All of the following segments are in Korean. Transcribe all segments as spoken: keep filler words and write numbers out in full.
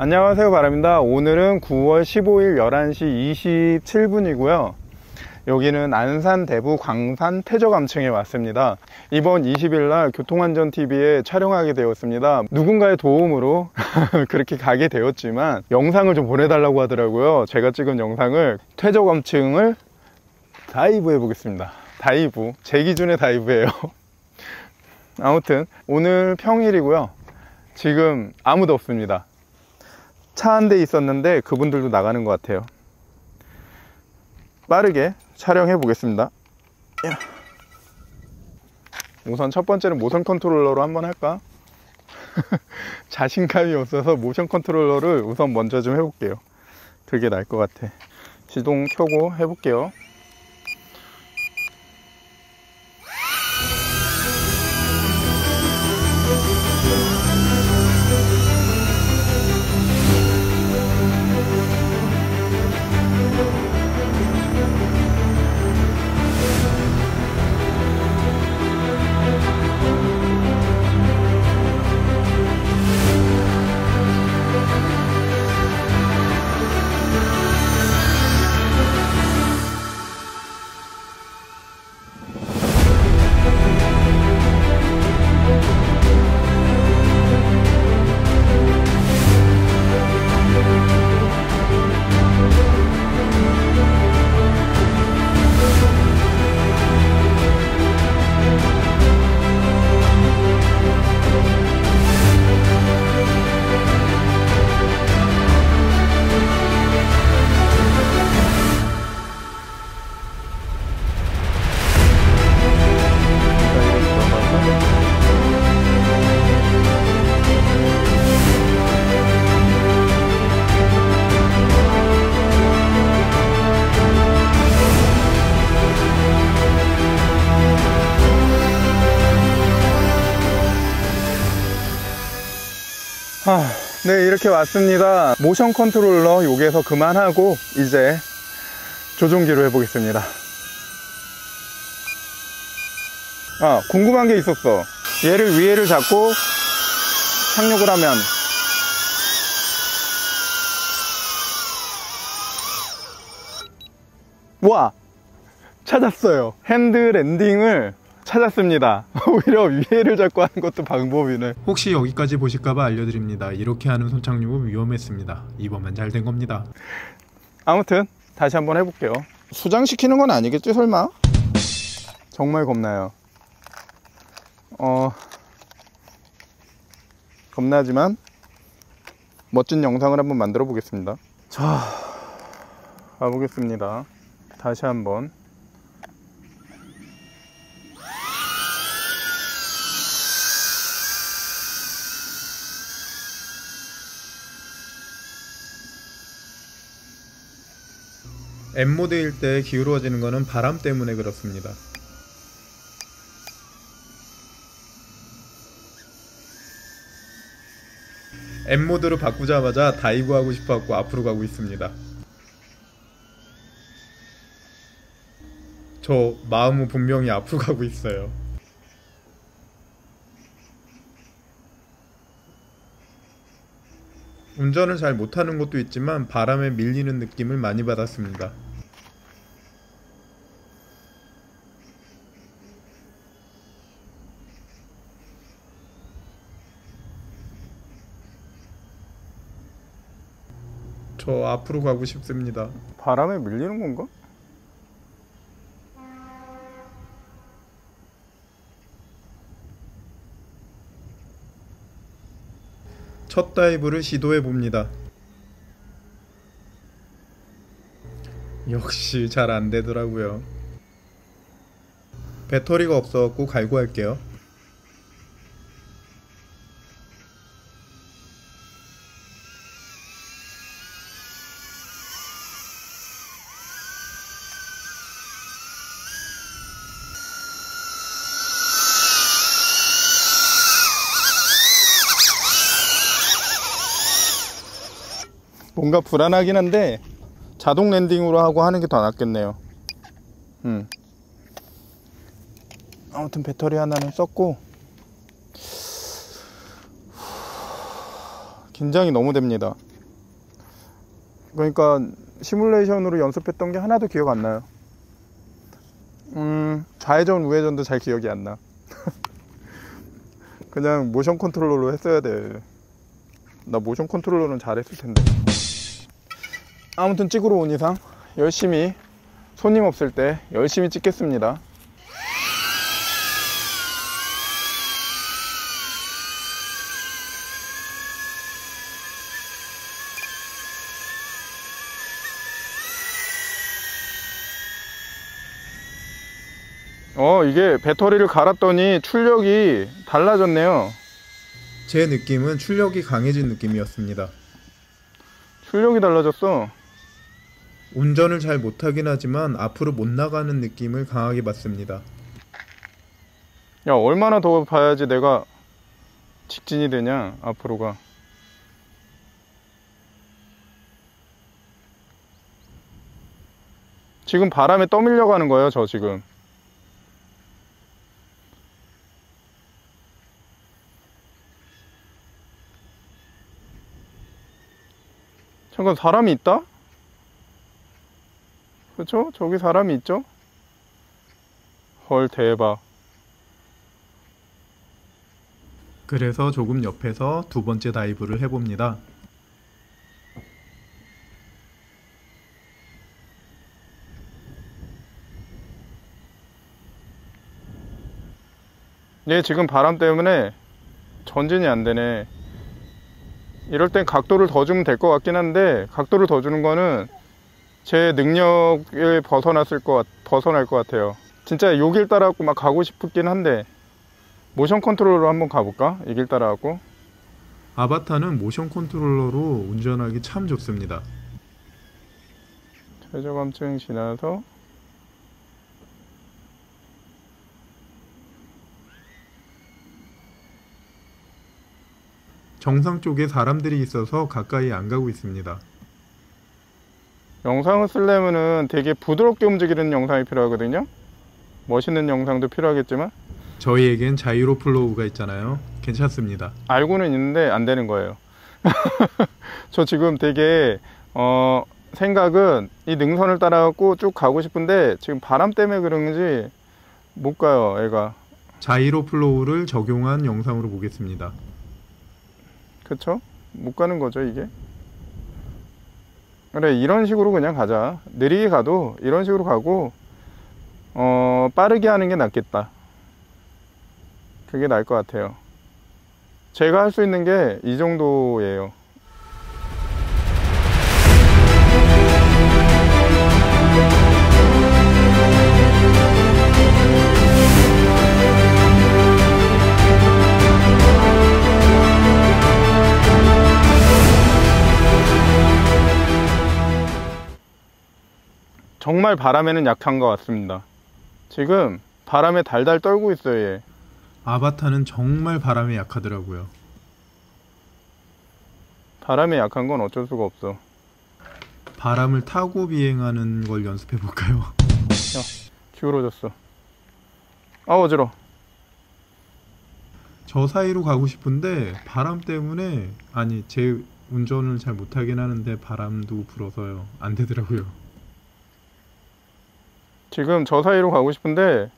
안녕하세요, 바람입니다. 오늘은 구월 십오일 열한시 이십칠분이고요 여기는 안산대부 광산 퇴적암층에 왔습니다. 이번 이십일날 교통안전티비에 촬영하게 되었습니다. 누군가의 도움으로 그렇게 가게 되었지만 영상을 좀 보내달라고 하더라고요. 제가 찍은 영상을 퇴적암층을 다이브 해보겠습니다. 다이브, 제 기준의 다이브예요. 아무튼 오늘 평일이고요. 지금 아무도 없습니다. 차 한 대 있었는데 그분들도 나가는 것 같아요. 빠르게 촬영해 보겠습니다. 우선 첫 번째는 모션 컨트롤러로 한번 할까? 자신감이 없어서 모션 컨트롤러를 우선 먼저 좀 해볼게요. 그게 나을 것 같아. 시동 켜고 해볼게요. 아, 네, 이렇게 왔습니다. 모션 컨트롤러 여기에서 그만하고 이제 조종기로 해보겠습니다. 아, 궁금한 게 있었어. 얘를 위에를 잡고 착륙을 하면 와! 찾았어요. 핸드 랜딩을 찾았습니다. 오히려 위에를 잡고 하는 것도 방법이네. 혹시 여기까지 보실까봐 알려드립니다. 이렇게 하는 손착륙은 위험했습니다. 이번만 잘 된 겁니다. 아무튼 다시 한번 해볼게요. 수장시키는 건 아니겠지 설마? 정말 겁나요. 어... 겁나지만 멋진 영상을 한번 만들어 보겠습니다. 자, 가보겠습니다. 다시 한번 엠모드일 때 기울어지는 거는 바람 때문에 그렇습니다. 엠모드로 바꾸자마자 다이브 하고 싶어갖고 앞으로 가고 있습니다. 저 마음은 분명히 앞으로 가고 있어요. 운전을 잘 못하는 것도 있지만 바람에 밀리는 느낌을 많이 받았습니다. 저 앞으로 가고 싶습니다. 바람에 밀리는 건가? 첫 다이브를 시도해봅니다. 역시 잘 안되더라고요. 배터리가 없어갖고 갈고 할게요. 뭔가 불안하긴 한데 자동 랜딩으로 하고 하는 게 더 낫겠네요. 음. 아무튼 배터리 하나는 썼고 긴장이 너무 됩니다. 그러니까 시뮬레이션으로 연습했던 게 하나도 기억 안 나요. 음, 좌회전 우회전도 잘 기억이 안 나. 그냥 모션 컨트롤러로 했어야 돼. 나 모션 컨트롤러는 잘했을 텐데. 아무튼 찍으러 온 이상 열심히, 손님 없을 때 열심히 찍겠습니다. 어, 이게 배터리를 갈았더니 출력이 달라졌네요. 제 느낌은 출력이 강해진 느낌이었습니다. 출력이 달라졌어. 운전을 잘 못하긴 하지만 앞으로 못 나가는 느낌을 강하게 받습니다. 야, 얼마나 더 봐야지 내가 직진이 되냐, 앞으로가. 지금 바람에 떠밀려 가는 거예요, 저 지금. 잠깐, 사람이 있다? 그쵸? 저기 사람이 있죠? 헐, 대박. 그래서 조금 옆에서 두 번째 다이브를 해봅니다. 얘 지금 바람 때문에 전진이 안 되네. 이럴 땐 각도를 더 주면 될 것 같긴 한데, 각도를 더 주는 거는 제 능력을 벗어났을 것, 벗어날 것 같아요. 진짜 요 길 따라갖고 막 가고 싶긴 한데, 모션 컨트롤러로 한번 가볼까? 이 길 따라갖고. 아바타는 모션 컨트롤러로 운전하기 참 좋습니다. 퇴적암층 지나서 정상 쪽에 사람들이 있어서 가까이 안 가고 있습니다. 영상을 쓰려면은 되게 부드럽게 움직이는 영상이 필요하거든요. 멋있는 영상도 필요하겠지만 저희에겐 자이로 플로우가 있잖아요. 괜찮습니다. 알고는 있는데 안 되는 거예요. 저 지금 되게 어, 생각은 이 능선을 따라갖고 쭉 가고 싶은데 지금 바람 때문에 그런지 못 가요, 애가. 자이로 플로우를 적용한 영상으로 보겠습니다. 그쵸? 못 가는 거죠, 이게. 그래, 이런 식으로 그냥 가자. 느리게 가도 이런 식으로 가고, 어, 빠르게 하는 게 낫겠다. 그게 나을 것 같아요. 제가 할 수 있는 게 이 정도예요. 정말 바람에는 약한 것 같습니다. 지금 바람에 달달 떨고 있어요, 얘. 아바타는 정말 바람에 약하더라고요. 바람에 약한 건 어쩔 수가 없어. 바람을 타고 비행하는 걸 연습해볼까요? 야, 기울어졌어. 아, 어지러워. 저 사이로 가고 싶은데 바람 때문에, 아니, 제 운전을 잘 못하긴 하는데 바람도 불어서요. 안 되더라고요. 지금 저 사이로 가고 싶은데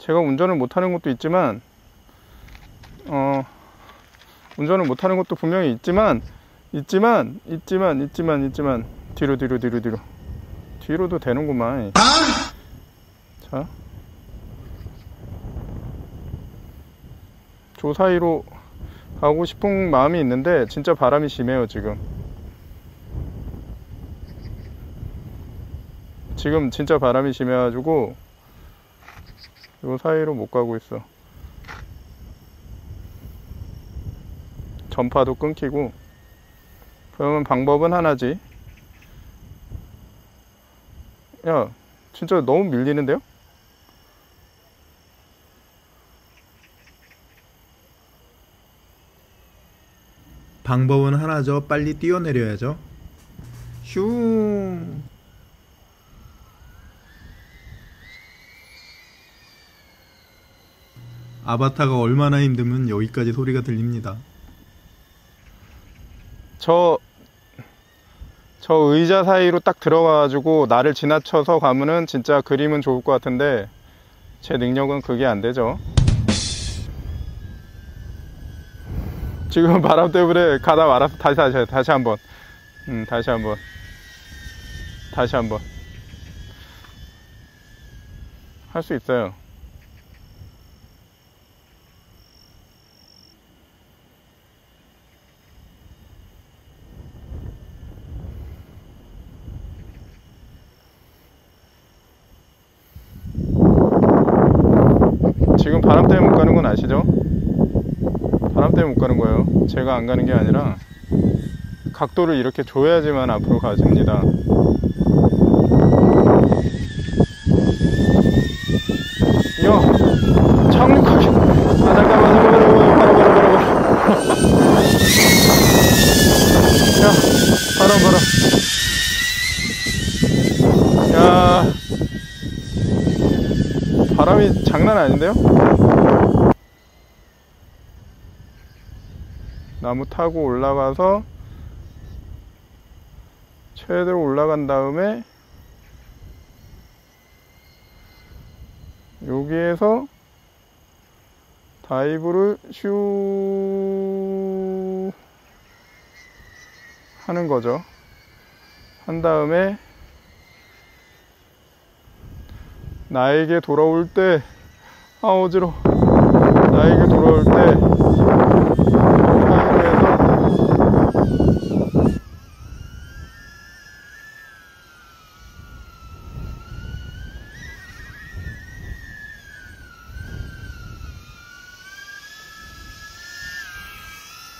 제가 운전을 못하는 것도 있지만 어 운전을 못하는 것도 분명히 있지만 있지만 있지만 있지만 있지만 뒤로 뒤로 뒤로 뒤로 뒤로도 되는구만. 자, 저 사이로 가고 싶은 마음이 있는데 진짜 바람이 심해요. 지금 지금 진짜 바람이 심해가지고 요 사이로 못 가고 있어. 전파도 끊기고. 그러면 방법은 하나지. 야, 진짜 너무 밀리는데요? 방법은 하나죠. 빨리 뛰어내려야죠. 슝. 아바타가 얼마나 힘들면 여기까지 소리가 들립니다. 저 저 의자 사이로 딱 들어가가지고 나를 지나쳐서 가면은 진짜 그림은 좋을 것 같은데 제 능력은 그게 안 되죠. 지금 바람 때문에 가다 말아서 다시 다시 다시 한번 음, 다시 한번 다시 한번 할 수 있어요. 지금 바람 때문에 못 가는 건 아시죠? 바람 때문에 못 가는 거예요. 제가 안 가는 게 아니라 각도를 이렇게 줘야지만 앞으로 가집니다. 야! 착륙하기! 아 잠깐만 잠깐만 바로 바로 바로 바로 야! 바람 바람 야! 바람이 장난 아닌데요? 나무 타고 올라가서 최대로 올라간 다음에 여기에서 다이브를 슈 하는 거죠. 한 다음에 나에게 돌아올 때, 아, 어지러워. 나에게 돌아올 때, 하늘에서,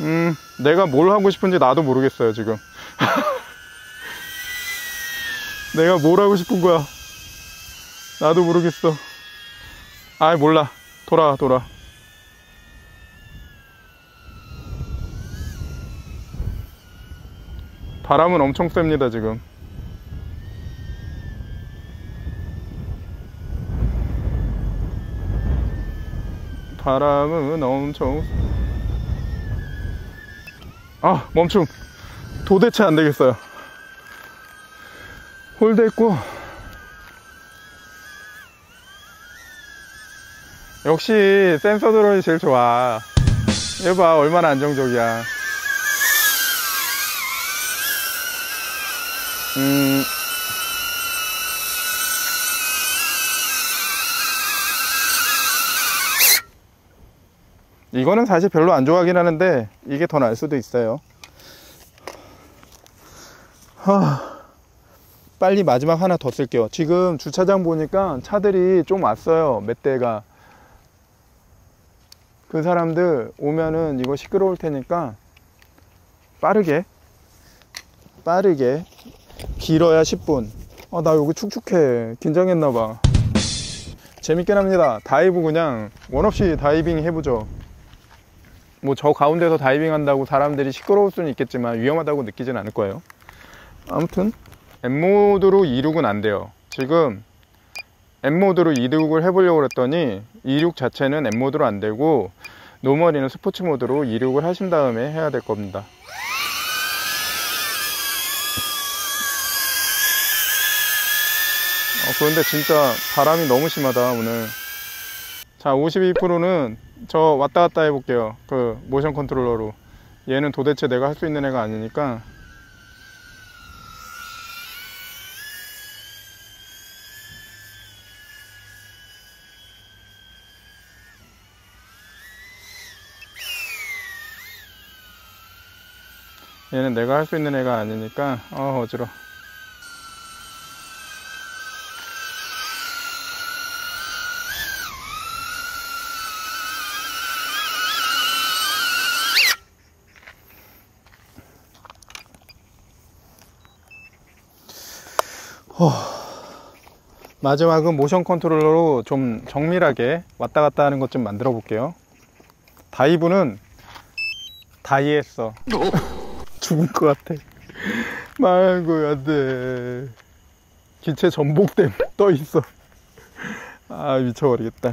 음, 내가 뭘 하고 싶은지 나도 모르겠어요, 지금. 내가 뭘 하고 싶은 거야. 나도 모르겠어. 아이 몰라. 돌아 돌아. 바람은 엄청 셉니다 지금. 바람은 엄청. 아 멈춤. 도대체 안 되겠어요. 홀드했고. 역시 센서 드론이 제일 좋아. 얘 봐 얼마나 안정적이야. 음. 이거는 사실 별로 안 좋아하긴 하는데 이게 더 날 수도 있어요. 하... 빨리 마지막 하나 더 쓸게요. 지금 주차장 보니까 차들이 좀 왔어요. 몇 대가. 그 사람들 오면은 이거 시끄러울 테니까 빠르게 빠르게 길어야 십 분. 아, 나 여기 축축해. 긴장했나봐. 재밌긴 합니다. 다이브 그냥 원없이 다이빙 해보죠. 뭐 저 가운데서 다이빙 한다고 사람들이 시끄러울 수는 있겠지만 위험하다고 느끼진 않을 거예요. 아무튼 엠모드로 이륙은 안 돼요. 지금 엠모드로 이륙을 해보려고 했더니 이륙 자체는 엠모드로 안 되고 노멀이는 스포츠 모드로 이륙을 하신 다음에 해야 될 겁니다. 어, 그런데 진짜 바람이 너무 심하다 오늘. 자 오십이 퍼센트는 저 왔다 갔다 해볼게요. 그 모션 컨트롤러로. 얘는 도대체 내가 할 수 있는 애가 아니니까. 얘는 내가 할 수 있는 애가 아니니까 어, 어지러워. 어... 마지막은 모션 컨트롤러로 좀 정밀하게 왔다 갔다 하는 것 좀 만들어 볼게요. 다이브는 다이했어. 죽을 것 같아. 말고 안 돼. 기체 전복됨 떠 있어. 아 미쳐버리겠다.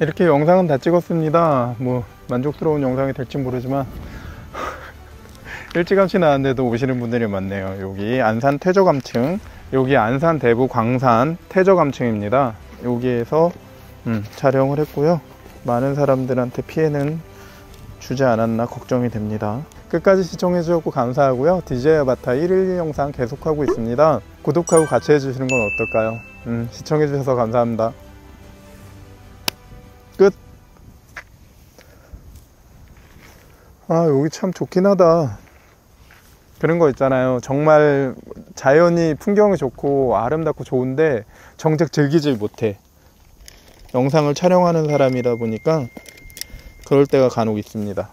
이렇게 영상은 다 찍었습니다. 뭐 만족스러운 영상이 될지 모르지만 일찌감치 나왔는데도 오시는 분들이 많네요. 여기 안산 퇴적암층, 여기 안산대부 광산 퇴적암층입니다. 여기에서 음, 촬영을 했고요. 많은 사람들한테 피해는 주지 않았나 걱정이 됩니다. 끝까지 시청해 주셨고 감사하고요. 디제이 아바타 일일이 영상 계속하고 있습니다. 구독하고 같이 해주시는 건 어떨까요? 음, 시청해 주셔서 감사합니다. 끝. 아, 여기 참 좋긴 하다. 그런 거 있잖아요. 정말 자연이 풍경이 좋고 아름답고 좋은데 정작 즐기질 못해. 영상을 촬영하는 사람이다 보니까 그럴 때가 간혹 있습니다.